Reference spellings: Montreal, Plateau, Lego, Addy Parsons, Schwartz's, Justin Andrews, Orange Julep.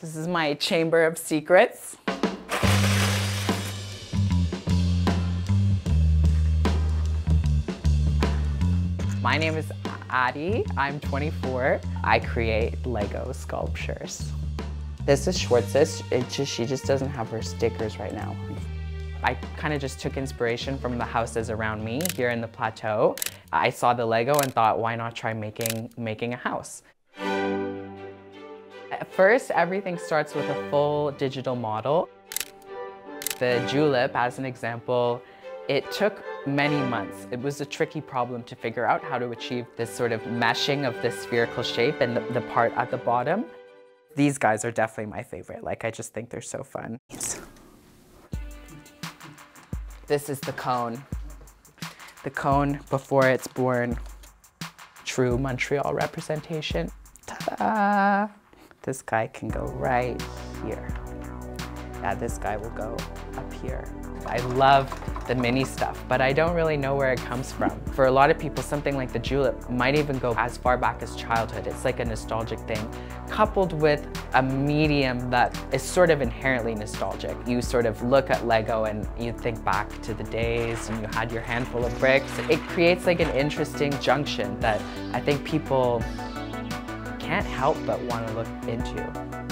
This is my chamber of secrets. My name is Addy, I'm 24. I create Lego sculptures. This is Schwartz's. She just doesn't have her stickers right now. I kind of just took inspiration from the houses around me here in the Plateau. I saw the Lego and thought, why not try making a house? At first, everything starts with a full digital model. The julep, as an example, it took many months. It was a tricky problem to figure out how to achieve this sort of meshing of this spherical shape and the part at the bottom. These guys are definitely my favorite. Like, I just think they're so fun. This is the cone. The cone before it's born. True Montreal representation. Ta-da! This guy can go right here. Yeah, this guy will go up here. I love the mini stuff, but I don't really know where it comes from. For a lot of people, something like the julep might even go as far back as childhood. It's like a nostalgic thing, coupled with a medium that is sort of inherently nostalgic. You sort of look at Lego and you think back to the days when you had your handful of bricks. It creates like an interesting junction that I think people can't help but want to look into.